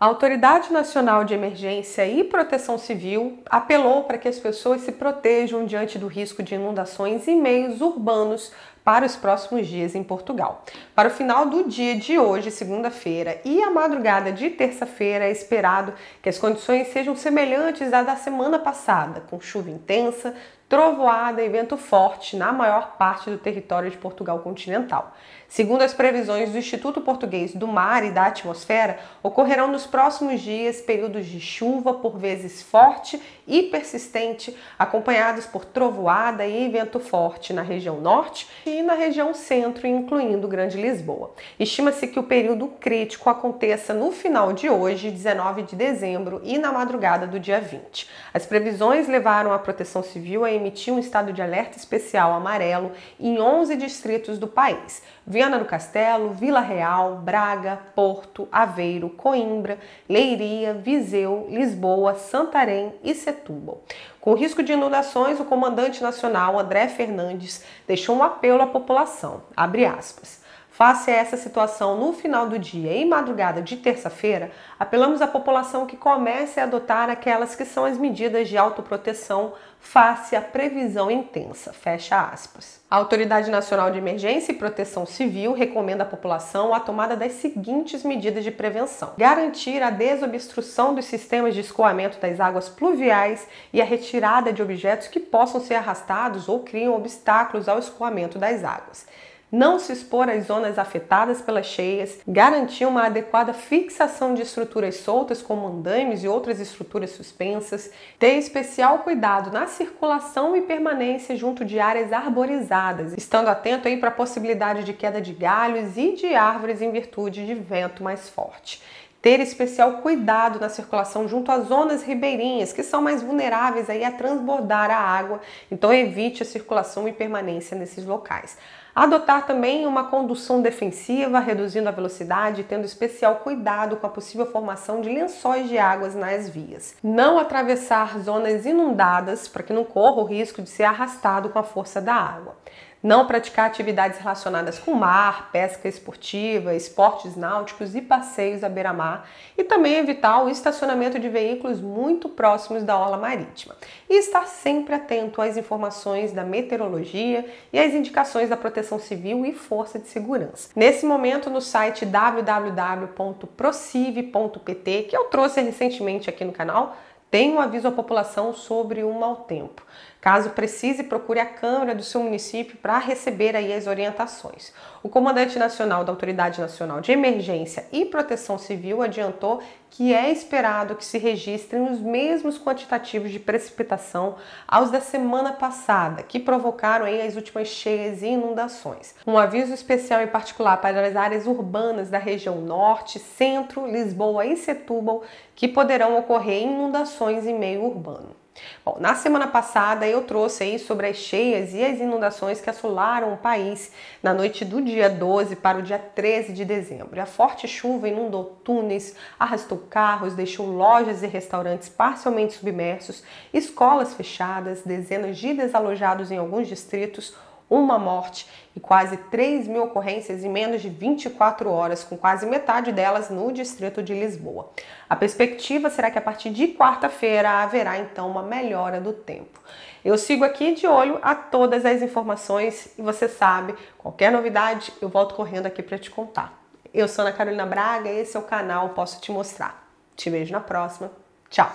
A Autoridade Nacional de Emergência e Proteção Civil apelou para que as pessoas se protejam diante do risco de inundações em meios urbanos para os próximos dias em Portugal. Para o final do dia de hoje, segunda-feira, e a madrugada de terça-feira, é esperado que as condições sejam semelhantes à da semana passada, com chuva intensa, trovoada e vento forte na maior parte do território de Portugal continental. Segundo as previsões do Instituto Português do Mar e da Atmosfera, ocorrerão nos próximos dias períodos de chuva, por vezes forte e persistente, acompanhados por trovoada e vento forte na região norte e na região centro, incluindo Grande Lisboa. Estima-se que o período crítico aconteça no final de hoje, 19 de dezembro, e na madrugada do dia 20. As previsões levaram a Proteção Civil a emitiu um estado de alerta especial amarelo em 11 distritos do país: Viana do Castelo, Vila Real, Braga, Porto, Aveiro, Coimbra, Leiria, Viseu, Lisboa, Santarém e Setúbal. Com o risco de inundações, o comandante nacional André Fernandes deixou um apelo à população, abre aspas: "Face a essa situação no final do dia e madrugada de terça-feira, apelamos à população que comece a adotar aquelas que são as medidas de autoproteção face à previsão intensa", fecha aspas. A Autoridade Nacional de Emergência e Proteção Civil recomenda à população a tomada das seguintes medidas de prevenção: garantir a desobstrução dos sistemas de escoamento das águas pluviais e a retirada de objetos que possam ser arrastados ou criam obstáculos ao escoamento das águas. Não se expor às zonas afetadas pelas cheias, garantir uma adequada fixação de estruturas soltas como andaimes e outras estruturas suspensas, ter especial cuidado na circulação e permanência junto de áreas arborizadas, estando atento aí para a possibilidade de queda de galhos e de árvores em virtude de vento mais forte. Ter especial cuidado na circulação junto às zonas ribeirinhas, que são mais vulneráveis aí a transbordar a água, então evite a circulação e permanência nesses locais. Adotar também uma condução defensiva, reduzindo a velocidade e tendo especial cuidado com a possível formação de lençóis de águas nas vias. Não atravessar zonas inundadas para que não corra o risco de ser arrastado com a força da água. Não praticar atividades relacionadas com mar, pesca esportiva, esportes náuticos e passeios à beira-mar, e também evitar o estacionamento de veículos muito próximos da orla marítima. E estar sempre atento às informações da meteorologia e às indicações da Proteção Civil e Força de Segurança. Nesse momento, no site www.prociv.pt, que eu trouxe recentemente aqui no canal, tem um aviso à população sobre o mau tempo. Caso precise, procure a Câmara do seu município para receber aí as orientações. O comandante nacional da Autoridade Nacional de Emergência e Proteção Civil adiantou que é esperado que se registrem os mesmos quantitativos de precipitação aos da semana passada, que provocaram aí as últimas cheias e inundações. Um aviso especial em particular para as áreas urbanas da região norte, centro, Lisboa e Setúbal, que poderão ocorrer inundações em meio urbano. Bom, na semana passada eu trouxe aí sobre as cheias e as inundações que assolaram o país na noite do dia 12 para o dia 13 de dezembro. A forte chuva inundou túneis, arrastou carros, deixou lojas e restaurantes parcialmente submersos, escolas fechadas, dezenas de desalojados em alguns distritos, uma morte e quase 3 mil ocorrências em menos de 24 horas, com quase metade delas no distrito de Lisboa. A perspectiva será que a partir de quarta-feira haverá então uma melhora do tempo. Eu sigo aqui de olho a todas as informações e você sabe, qualquer novidade eu volto correndo aqui para te contar. Eu sou Ana Carolina Braga e esse é o canal Posso Te Mostrar. Te vejo na próxima. Tchau!